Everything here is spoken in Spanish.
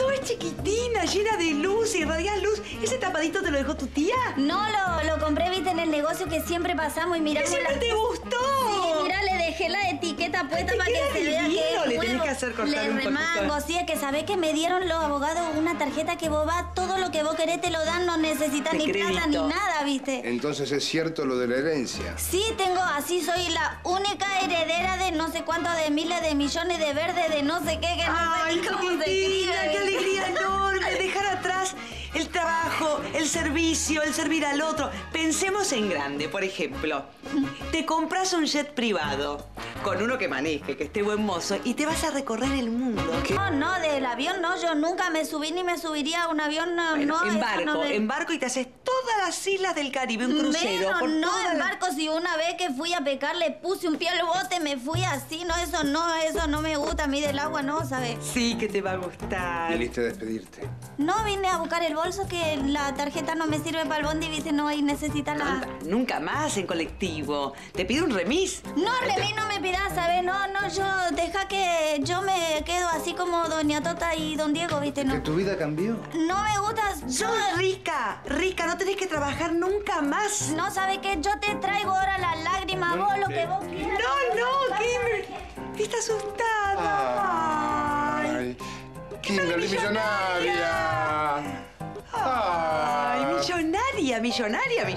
soy chiquitina, llena de luz y radial luz. ¿Ese tapadito te lo dejó tu tía? No, lo compré, viste, en el negocio que siempre pasamos y miramos. ¡Siempre te gustó! Sí, mirá, le dejé la etiqueta puesta para que se vea que es nuevo. Tenés que hacer cortar un remango, sí, es que sabés que me dieron los abogados una tarjeta que vos vas, todo lo que vos querés te lo dan, no necesitas ni plata ni nada, viste. Entonces es cierto lo de la herencia. Sí, tengo, así soy la única heredera de no sé cuánto, de miles de millones de verdes, de no sé qué, que ay, no sé cómo se escribe. ¡Qué alegría enorme! Dejar atrás el trabajo, el servicio, el servir al otro. Pensemos en grande, por ejemplo. Te compras un jet privado con uno que maneje, que esté buen mozo, y te vas a recorrer el mundo. ¿Qué? No, no, del avión no. Yo nunca me subí ni me subiría a un avión. No, bueno, no, en barco y te haces todas las islas del Caribe, un crucero. Pero no en barco, si una vez que fui a pecar le puse un pie al bote, me fui así. No, eso no me gusta a mí del agua, no, ¿sabes? Sí, que te va a gustar. ¿Viniste a despedirte? No, vine a buscar el bolso, que la tarjeta no me sirve para el bondi, viste, no, y necesita la... Nunca más en colectivo. ¿Te pido un remis? No, remis no me pido. ¿Sabes? No, no, yo, deja que yo me quedo así como Doña Tota y Don Diego, ¿viste? No. ¿Que tu vida cambió? No me gustas. Yo rica, rica, no tenés que trabajar nunca más. No, ¿sabes qué? Yo te traigo ahora las lágrimas, vos, lo que vos quieras. No, Kimberly, que... está asustada. Ay, Kimberly millonaria. Ay, millonaria.